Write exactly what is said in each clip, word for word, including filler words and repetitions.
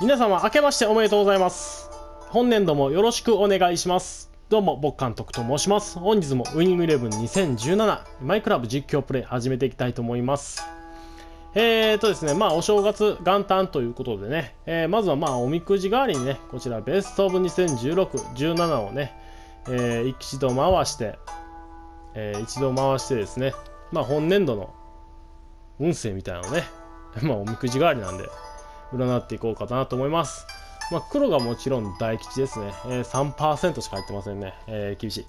皆様明けましておめでとうございます。本年度もよろしくお願いします。どうも僕監督と申します。本日もウイニングイレブンにせんじゅうななマイクラブ実況プレイ始めていきたいと思います。えーとですね、まあお正月元旦ということでね、えー、まずはまあおみくじ代わりにね、こちらベストオブにせんじゅうろく、じゅうななをね、えー、一度回して、えー、一度回してですね、まあ本年度の運勢みたいなのをね、まあおみくじ代わりなんで占っていこうかなと思います。まあ、黒がもちろん大吉ですね、えー、さんパーセント しか入ってませんね、えー、厳しい。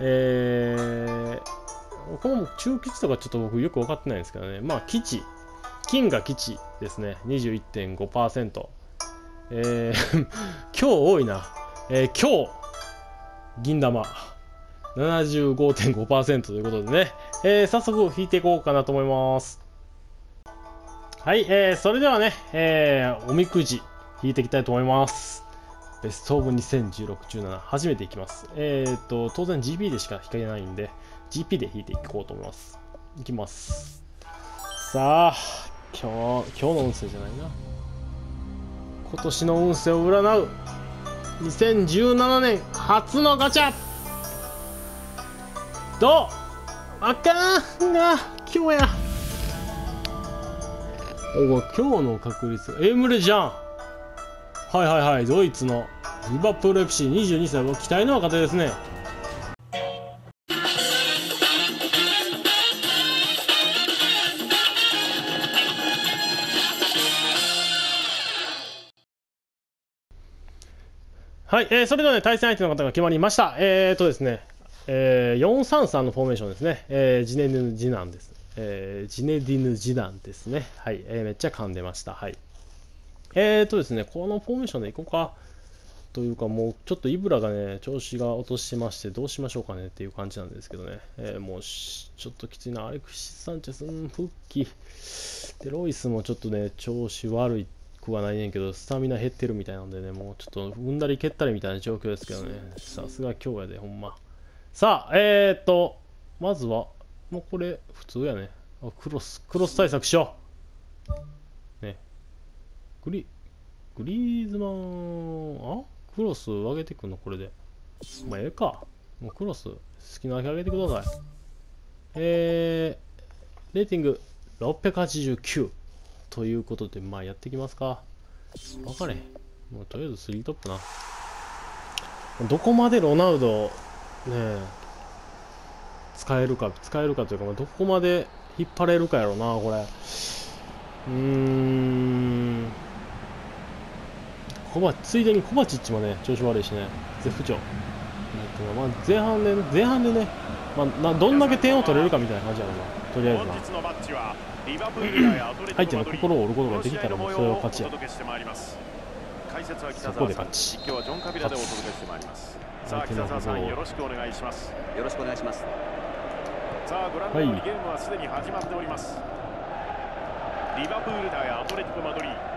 えー、この中吉とかちょっと僕よく分かってないんですけどね、まあ吉、金が吉ですね、にじゅういってんごパーセント、えー、今日多いな、えー、今日銀玉 ななじゅうごてんごパーセント ということでね、えー、早速引いていこうかなと思います。はい、えー、それではね、えー、おみくじ引いていきたいと思います。ベストオブにせんじゅうろく、じゅうなな、初めていきます。えーと、当然 ジーピー でしか引けないんで、ジーピー で引いていこうと思います。いきます。さあ、今日、今日の運勢じゃないな。今年の運勢を占う、にせんじゅうななねん初のガチャどうあかんな、今日や。お、今日の確率エムレじゃん。はいはいはい、ドイツのリバプール エフシー、 にじゅうにさいは期待の若手ですね。はい、えー、それではね、対戦相手の方が決まりました。えーとですね、えー、よんさんさんのフォーメーションですね、えー、ジネヌジナンです。えー、ジネディヌ・ジダンですね。はい、えー、めっちゃ噛んでました。はい。えーとですね、このフォーメーションでいこうか。というか、もうちょっとイブラがね、調子が落としてまして、どうしましょうかねっていう感じなんですけどね。えー、もうし、ちょっときついな。アレクシス・サンチェス、うん、復帰。で、ロイスもちょっとね、調子悪くはないねんけど、スタミナ減ってるみたいなんでね、もうちょっと踏んだり蹴ったりみたいな状況ですけどね。さすが今日やで、ほんま。さあ、えーと、まずは、もうこれ普通やね。あ、クロスクロス対策しようね。グリグリーズマン、あ、クロス上げてくんのこれで。まあええか、もうクロス好きなだけ上げてください。えー、レーティングろっぴゃくはちじゅうきゅうということで、まあやっていきますか。分かれへん、もうとりあえずスリートップな。どこまでロナウドねえ使えるか、使えるかというか、まあ、どこまで引っ張れるかやろうな、これ。うーん。コバ、ついでにコバチッチもね、調子悪いしね、絶不調。まあ、前半で、前半でね、まあな、どんだけ点を取れるかみたいな感じやろうな、とりあえずな。相手の心を折ることができたら、もうそれを勝ちや。そこで勝ち。勝つ。相手の心を。よろしくお願いします。よろしくお願いします。さあ、ご覧のようにゲームはすでに始まっております。リバプール対アトレティコマドリー。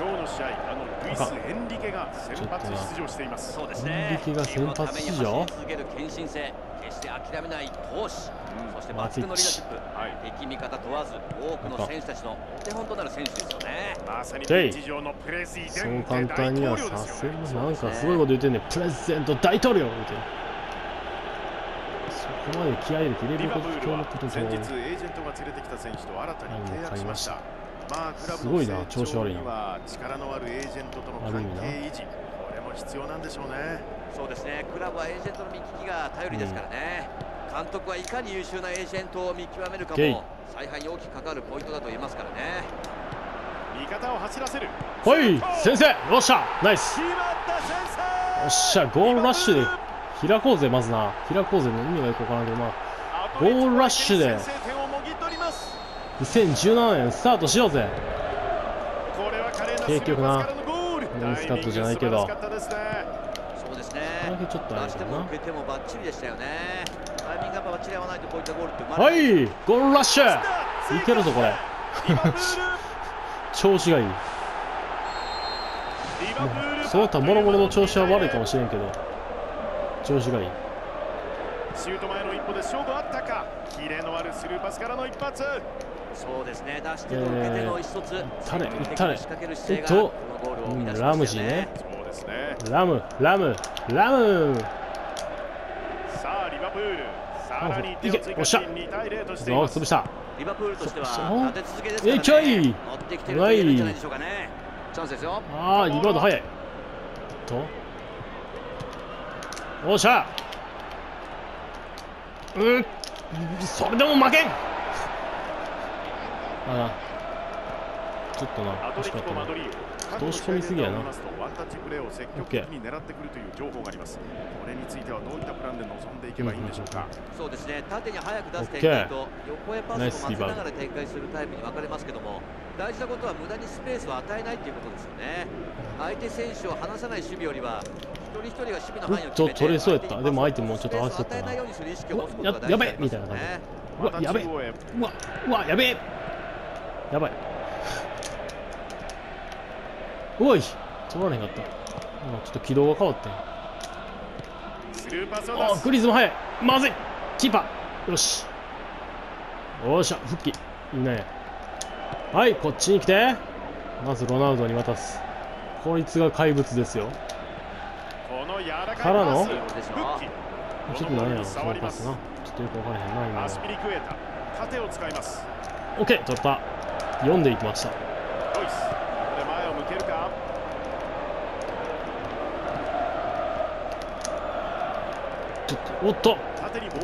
今日の試合、あのルイス・エンリケが先発出場しています。そうですね。エンリケが先発出場。続ける献身性、決して諦めない闘志、そして抜群のリーダーシップ、敵味方問わず多くの選手たちのお手本となる選手ですよね。まさにピッチ上のプレゼント。そう簡単にはさせます。なんかすごいこと言ってんね。プレゼント大統領みたいな。ここまで気合い入れて入れること、今日のことで先日エージェントが連れてきた選手と新たに契約しました。まあクラブの成長には力のあるエージェントとの関係維持、これも必要なんでしょうね。そうですね。クラブはエージェントの見聞きが頼りですからね。うん、監督はいかに優秀なエージェントを見極めるかも采配に大きく関わるポイントだと言えますからね。味方を走らせる。ほい、先生、よっしゃ、ナイス。よっしゃ、ゴールラッシュで。開こうぜ、まずな。開こうぜの意味がよくわからんけどな。ゴールラッシュでにせんじゅうななねんスタートしようぜ。結局な、ナイスカットじゃないけど、そうですね、これだけちょっとあれだな。はい、ゴールラッシュいけるぞこれ調子がいい。そうだったらもろもろの調子は悪いかもしれんけど、調子がいい。シュート前の一歩で勝負あったか。キレのあるスルーパスからの一発。そうですね、出し手と受け手の一卒、打ったね、打ったね、えっと、ラムジーね、そうですね、ラム、ラム、ラム、さあ、リバプール、さらに手を追加し、にたいゼロとしています。リバプールとしては、立て続けですからね、持ってきてるというじゃないでしょうかね、チャンスですよ、ああ、リバウンド早い、と、おっしゃ、うん、それでも負けん。ああちょっとな、惜しかったな。押し込みすぎやな。オッケー。これについてはどういったプランで臨んでいけばいいんでしょうか。そうですね。縦に早く出す展開と横へパスを混ぜながら展開するタイプに分かれますけども、大事なことは無駄にスペースを与えないということですよね。相手選手を離さない守備よりは一人一人が守備の範囲を決めて、取れそうやった。でも相手もちょっと合わせちゃったな。ややべえみたいな感じ。うわやべえ。うわうわやべえ。やばい。おい、取られへんかった。ちょっと軌道が変わったよ。あ、グリーズも速い。まずい。キーパー。よし。よっしゃ、復帰。いいね。はい、こっちに来て。まずロナウドに渡す。こいつが怪物ですよ。からの。ちょっと何やろ、そのパスな。ちょっとよくわからへんな、今の。オッケー、取った。読んでいきました。おっと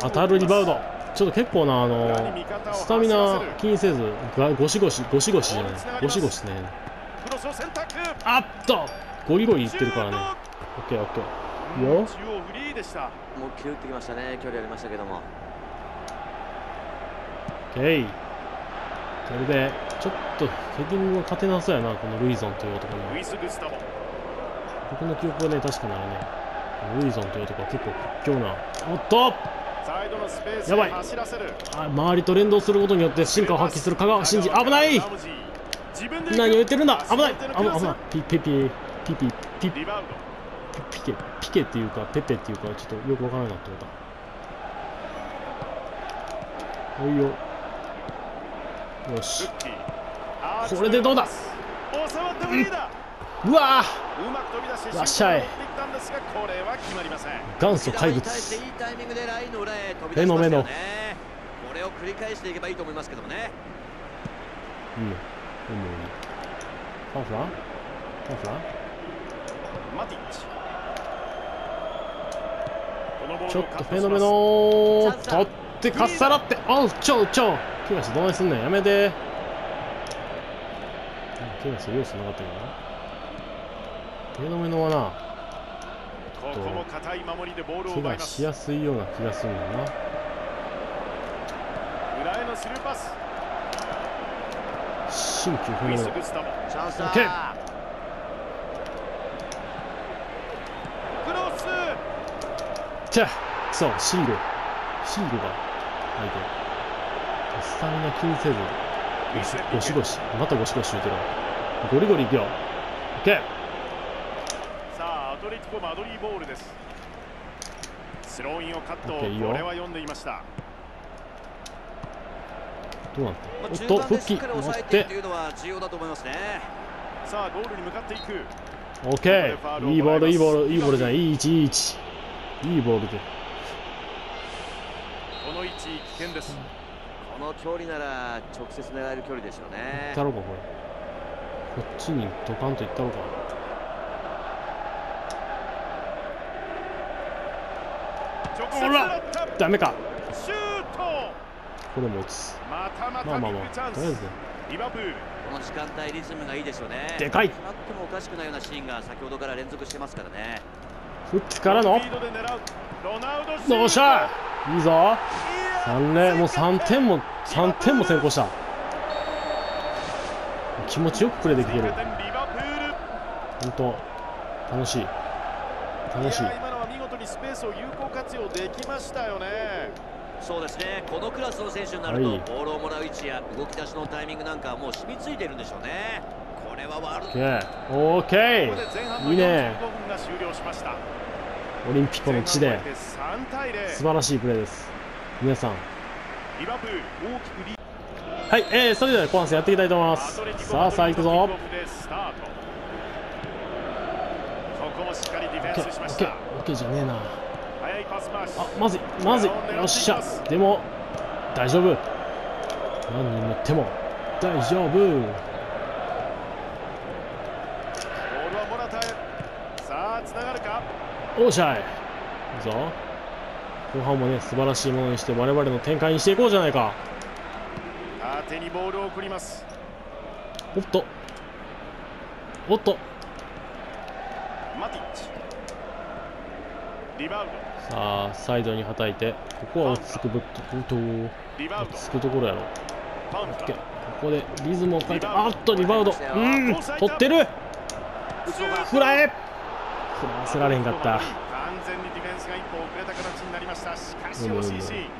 当たるリバウンド、ちょっと結構なあのスタミナ気にせずゴシゴシゴシゴシじゃないゴシゴシね、あっとゴリゴリいってるからね。オッケーオッケー、いいよ。もうキューってきましたね、距離ありましたけども。オッケー、これでちょっとヘディングが勝てなそうやな、このルイゾンという男の。僕の記憶はね、確かならね、ルイゾンという男は結構屈強な。おっとやばい、あ、周りと連動することによって進化を発揮する香川真司、危ない、何を言ってるんだ、危ない危ない危ない、ピピピピピピピケピケっていうかペペっていうかちょっとよくわからないなってこと。おいよ、よし、これでどうだ、うん、うわー、らっしゃい、元祖怪物、目の目の、これを繰り返していけばいいと思いますけどもね。いいよ、いいよ、いいよ。パフラン、パフラン、マティッチ、ちょっと目の目の、取ってかっさらって、おう、ちょうちょう。ケガしてどないすんねん、やめて。ケガして要素なかったけどな。目の目のはな、ちょっとケガしやすいような気がするんだな。新旧不明の OK、 そう、シールシールが入ってる。スタミナ気にせずゴシゴシ、またゴシゴシ言うてる、ゴリゴリいくよ。オッケー、さあアトレティコマドリーボールです。スローインをカット、これは読んでいました。どうなった、おっと復帰持って、さあゴールに向かっていく。オッケー、いいボールいいボールいいボールじゃない、いい位置いい位置いいボールで、この位置危険です。この距離なら直接狙える距離でしょうね。行ったろうか、これこっちにドカンと行ったろうか。ほらダメか、これも打つ。まあまあまあとりあえずね、この時間帯リズムがいいでしょうね。でかい、あってもおかしくないようなシーンが先ほどから連続してますからね。フッチからのどうした、いいぞ、さん連、もうさんてんもさんてんも先行した。気持ちよくプレーできてる、本当楽しい楽しい。今のは見事にスペースを有効活用できましたよね。そうですね、このクラスの選手になると、はい、ボールをもらう位置や動き出しのタイミングなんかはもう染みついてるんでしょうね。これはワールド、オーケー、いいね。オリンピックの地で素晴らしいプレーです。皆さん。はい、えー、それでは後半戦やっていきたいと思います。さあさあ行くぞ。オッケーオッケーオッケーじゃねえなあ。まずいまずい、よっしゃ。でも大丈夫、何に乗っても大丈夫。おっしゃい、いいぞ。後半もね素晴らしいものにして我々の展開にしていこうじゃないか。手にボールを送ります。おっとおっと、マティッチリバウンド。さあサイドにはたいて、ここは落ち着くぶっと落ち着くところやろ。ここでリズムを変えて、あっとリバウンド、うん取ってる。フライ振らせられへんかった。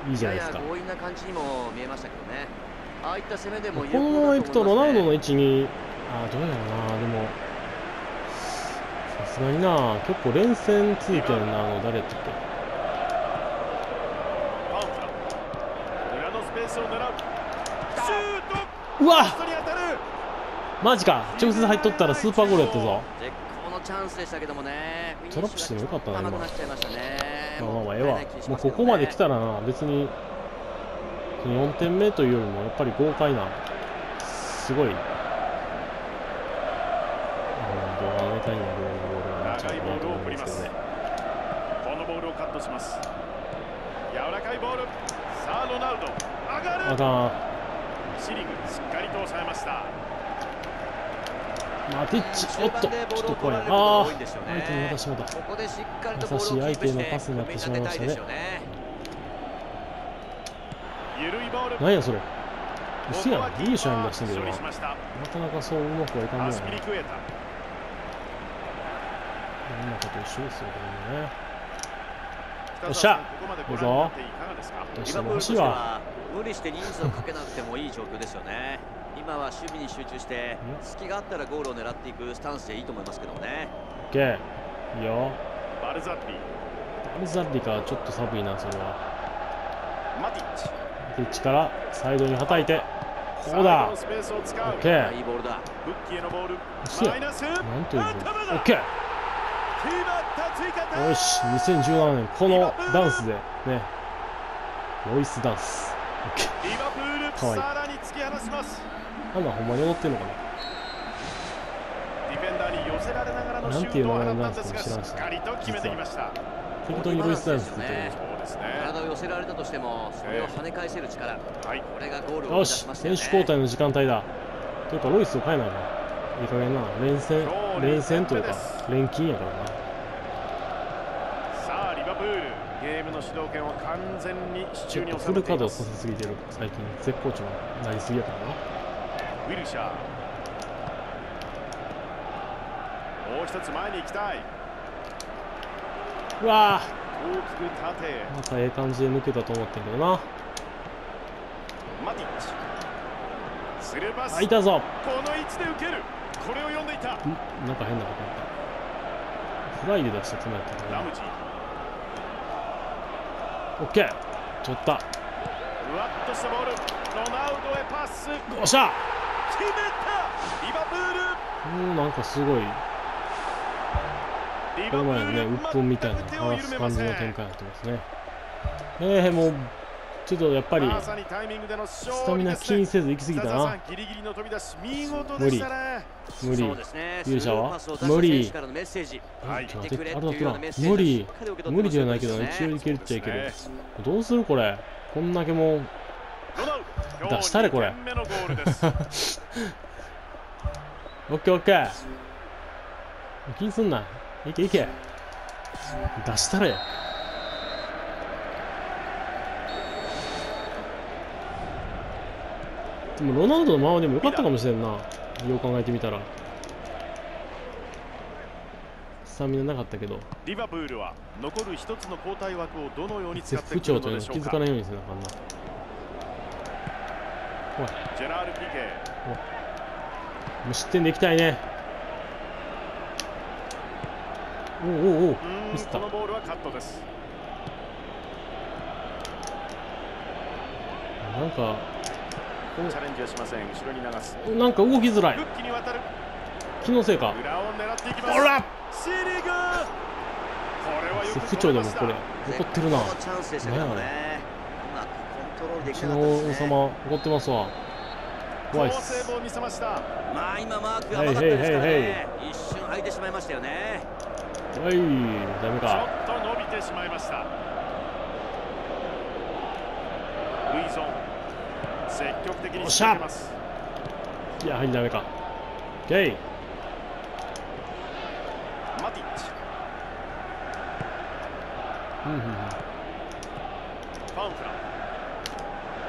いいじゃないですか。強引な感じにも見えましたけどね。ああいった攻めでもこのままいくとロナウドの位置に、ああどうやろうな。でもさすがにな、結構連戦ついてるな。あの誰やったっけ、うわっマジか、直接入っとったらスーパーゴールやったぞ。トラップしてもよかったな今。まあまあまあええわ、もうここまで来たらな別に。よんてんめというよりもやっぱり豪快な、すごい、あのタイミングのボールが長いボールを送ります。このボールをカットします。柔らかいボール。さあロナウド上がる。またシリングしっかりと抑えました。マティッチ、おっとちょっと怖い。ああ相手に渡しまた。優しい相手のパスになってしまいましたね。何やそれ、薄やん、いいシャイン出してるけどな、なかなかそううまくはいかんないな。今こと一緒ですよね。よっしゃ、どうぞ。どうしても欲しいわ。無理して人数をかけなくてもいい状況ですよね。今は守備に集中して、隙があったらゴールを狙っていくスタンスでいいと思いますけどもね。オッケー、いいよ。バルザッリ、バルザッリか、ちょっと寒いな、それは。マティッチ。ピッチからサイドにはたいて、こうだ。オッケー。いいボールだ。ブッキーのボール。なんというボール。オッケー。よし、にせんじゅうななねんこのダンスでね、ロイスダンス。オッケー。可愛い。なんかほんまに踊ってんのかな。なんていう名前のダンスかも知らんし。本当にロイスダンスって言ってるんです。体を寄せられたとしてもそれを跳ね返せる力、はい、これがゴールを生み出しましたね。よし、選手交代の時間帯だ。というかロイスを変えないな、いい加減な。連戦連戦というか連勤やからな。さあリバプール、ゲームの主導権を完全に手中に収めています。フルカードをさせすぎてる、最近絶好調になりすぎやからな。ウィルシャー、もう一つ前に行きたい。うわーまたええ感じで抜けたと思ってんけどな。あ、いたぞ。なんか変なことやった。フライで出したつもりだったから。オッケー。取った。おっしゃ。うん、なんかすごい。この前のね、うっぷんみたいな感じの展開になってますね。えー、もうちょっとやっぱりスタミナ気にせず行き過ぎたな。無理無理、勇者は無理、無理無理じゃないけどね、一応いけるっちゃいける。どうするこれ、こんだけもう出したれこれ。オッケーオッケー、気にすんな、いけいけ、出したれ。でもロナウドのままでもよかったかもしれんな、よう考えてみたら。スタミナなかったけど、リバプールは残る一つの交代枠をどのように使っていくのでしょうか。不調というのを気づかないようにせなあかんな。おいジェラール・ピケ、無失点でいきたいね。おうおうおう、ミスった。このボールはカットです。なんかチャレンジはしません。後ろに流す。なんか動きづらい。気のせいか。ほら。不調でもこれ怒ってるな。何やあれ。うちの王様怒ってますわ。怖いっす。まあ今マークが甘かったですからね。一瞬空いてしまいましたよね。はい、ダメか。ちょっと伸びてしまいました。ルイゾン。積極的に仕掛けます。やはりダメか。OK。マティッチ。うんうんうん。ファンフラン。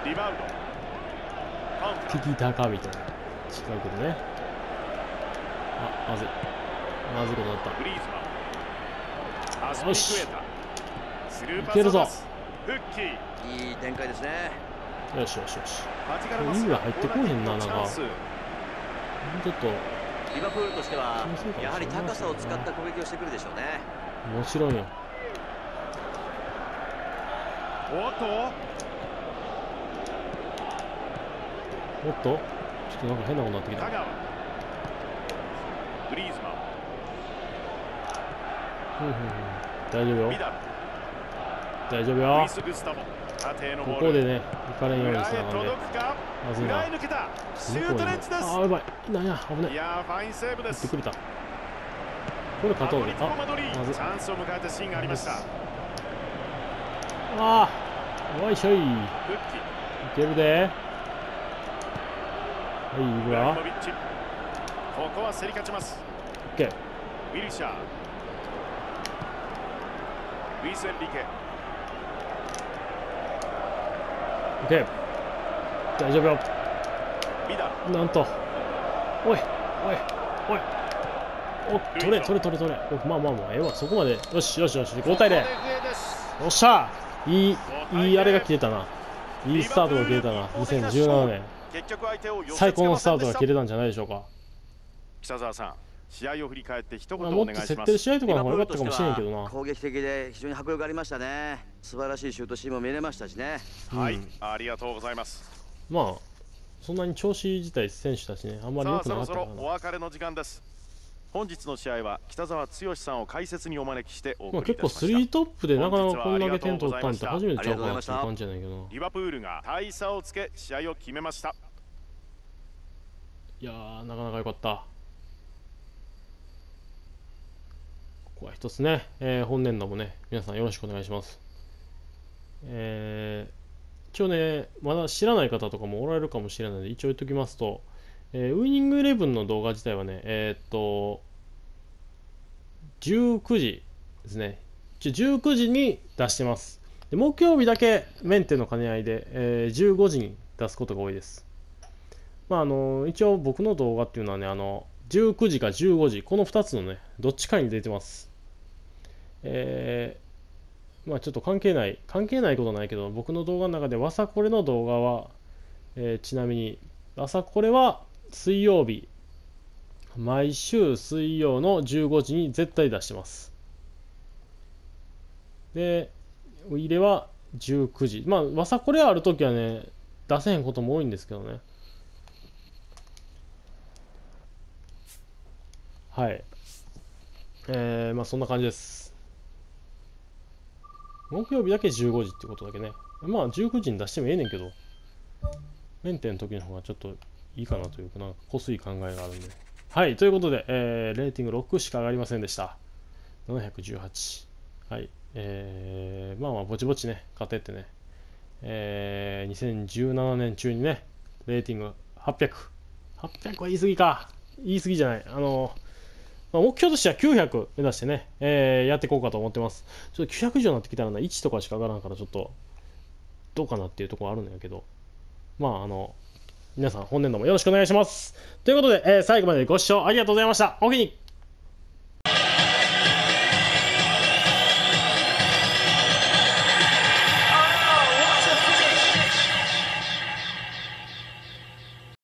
リバウンド。ピピタカみたいな違うけどね。あ、まずいまずいことだった。よし、いけるぞ。いい展開ですね。よしよしよし。意味が入ってこいへんな、なんかもうちょっと。リバプールとしてはやはり高さを使った攻撃をしてくるでしょうね。もちろんよ。おっと。おっと、ちょっとなんか変なことになってきた。大丈夫よ。大丈夫よ。ここでね、行かれんようにしながらね。まずいな。ああ、やばい。なんや、危ない。打ってくれた。これ勝とうね。あ、まずい。ああ、よいしょい。いけるで。はい、いくわ。ここは競り勝ちます。オッケー。ウィルシャー。ウィセンリケ。オッケー。大丈夫よ。なんと。おい、おい、おい。お、取れ、取れ、取れ、取れ。まあ、まあ、まあ、ええわ、そこまで。よし、よし、よし、交代で。おっしゃ。いい、いいあれが切れたな。いいスタートが切れたな。にせんじゅうななねん。最高のスタートが切れたんじゃないでしょうか。北澤さん、試合を振り返って一言お願いします。もっと設定試合とかの方が良かったかもしれないけどな。攻撃的で非常に迫力ありましたね。素晴らしいシュートシーンも見れましたしね。はい、ありがとうございます。まあそんなに調子自体選手たちね、あんまり良くなかったかな。そろそろお別れの時間です。本日の試合は北澤剛さんを解説にお招きしてお送りいたしました。結構スリートップでなかなかこんだけ点取ったんって初めてちゃうかなって感じじゃないけど。リバプールが大差をつけ試合を決めました。いやー、なかなか良かった。ここは一つね、えー、本年度もね、皆さんよろしくお願いします。えー、一応ね、まだ知らない方とかもおられるかもしれないので、一応言っときますと、えー、ウイニングイレブンの動画自体はね、えー、っと、じゅうくじですね。じゅうくじに出してます。で木曜日だけメンテの兼ね合いで、えー、じゅうごじに出すことが多いです。まああの一応僕の動画っていうのはね、あのじゅうくじかじゅうごじ、このふたつのね、どっちかに出てます。えー、まあちょっと関係ない、関係ないことないけど、僕の動画の中で、わさこれの動画は、えー、ちなみに、わさこれは水曜日、毎週水曜のじゅうごじに絶対出してます。で、入れはじゅうくじ。まあ、わさこれあるときはね、出せへんことも多いんですけどね。はい、えー、まあそんな感じです。木曜日だけじゅうごじってことだけね。まあじゅうくじに出してもええねんけど、メンテの時の方がちょっといいかなというか、なんかこすい考えがあるんで。はい、ということで、えー、レーティングろくしか上がりませんでした。ななひゃくじゅうはち。はい、えー、まあまあぼちぼちね、勝てってね、えー、にせんじゅうななねん中にね、レーティングはっぴゃく。はっぴゃくは言い過ぎか。言い過ぎじゃない。あの目標としてはきゅうひゃく目指してね、えー、やっていこうかと思ってます。ちょっときゅうひゃく以上になってきたらな、いちとかしか上がらんから、ちょっと、どうかなっていうところあるんだけど、まあ、あの、皆さん、本年度もよろしくお願いします。ということで、えー、最後までご視聴ありがとうございました。おおきに。